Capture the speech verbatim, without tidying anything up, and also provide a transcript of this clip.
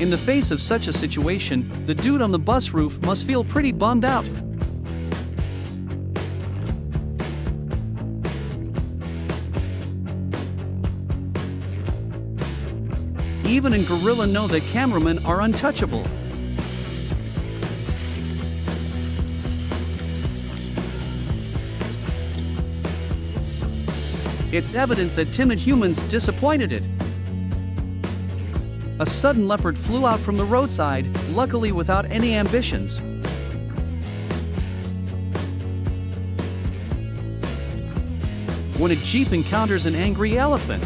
In the face of such a situation, the dude on the bus roof must feel pretty bummed out. Even in Gorilla know that cameramen are untouchable. It's evident that timid humans disappointed it. A sudden leopard flew out from the roadside, luckily without any ambitions. When a jeep encounters an angry elephant,